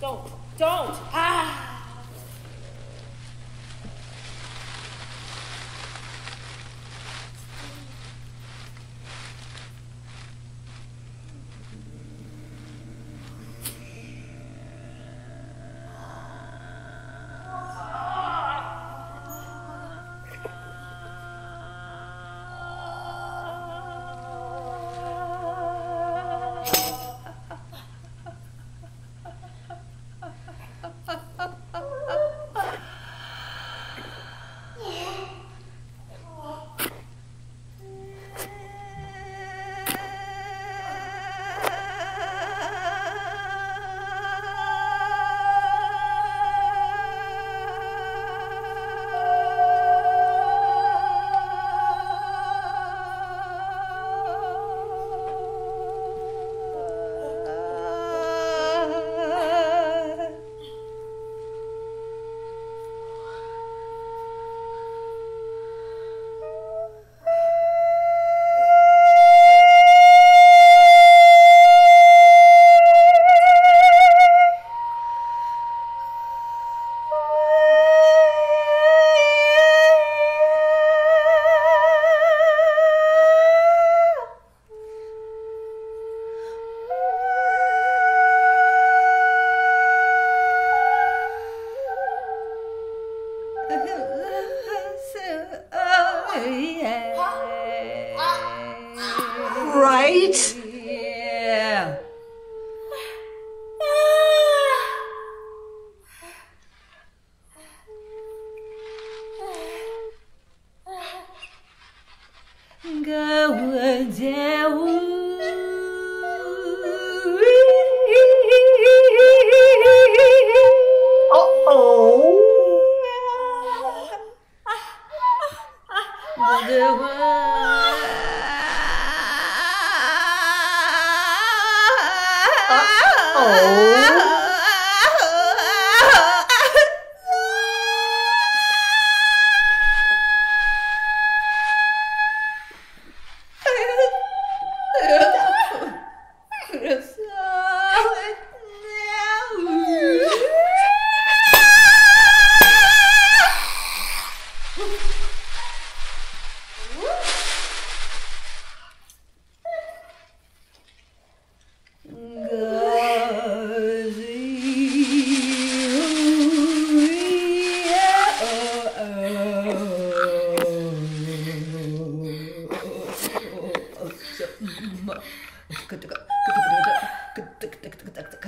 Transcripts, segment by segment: Don't! Ah! Right? Yeah.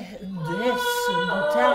down.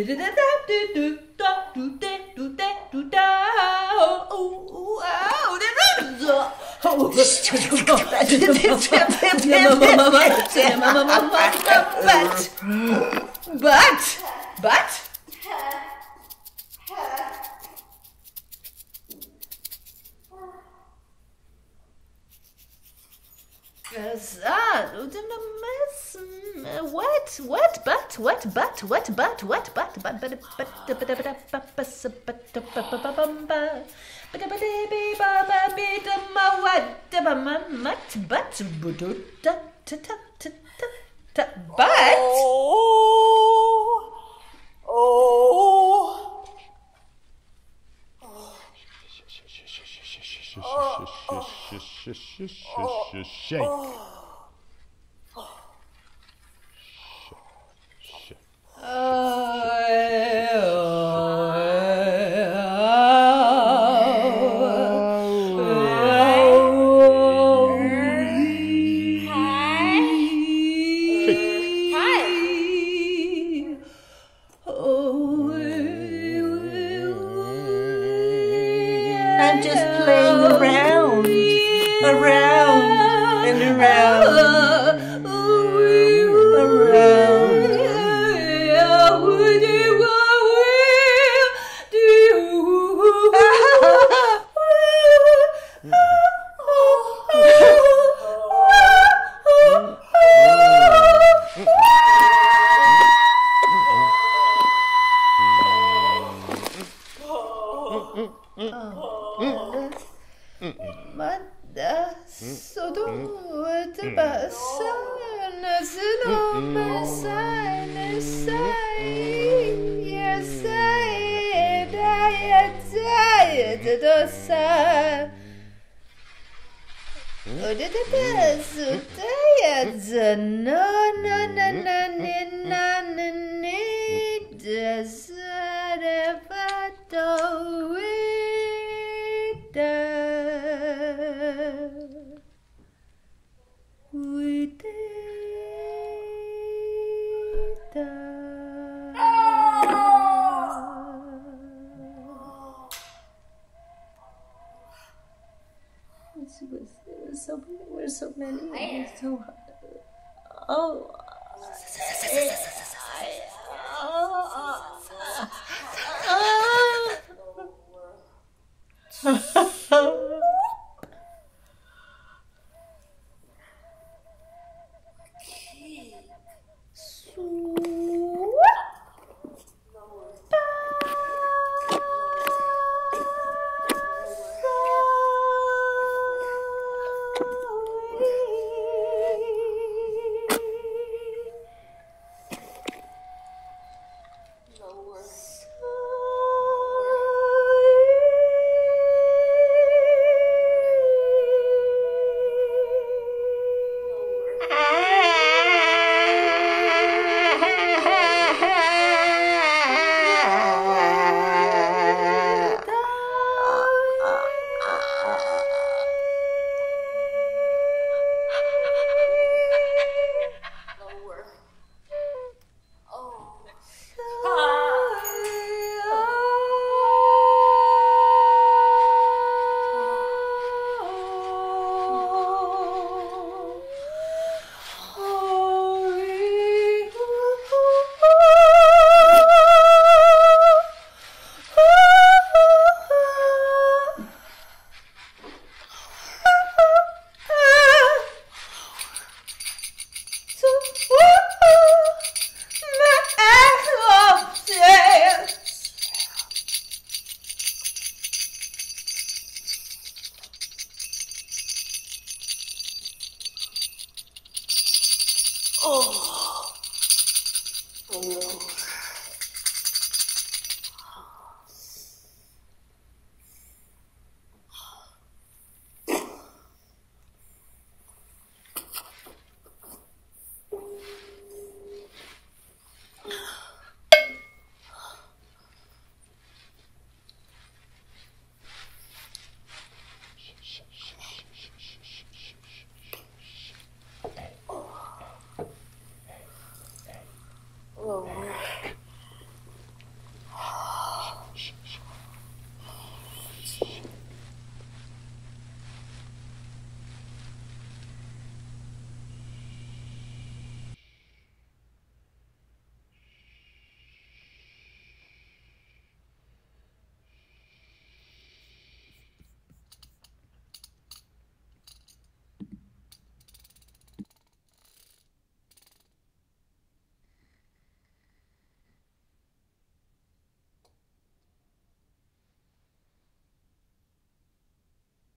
But shake. I'm just playing around and around. We're so many. Oh.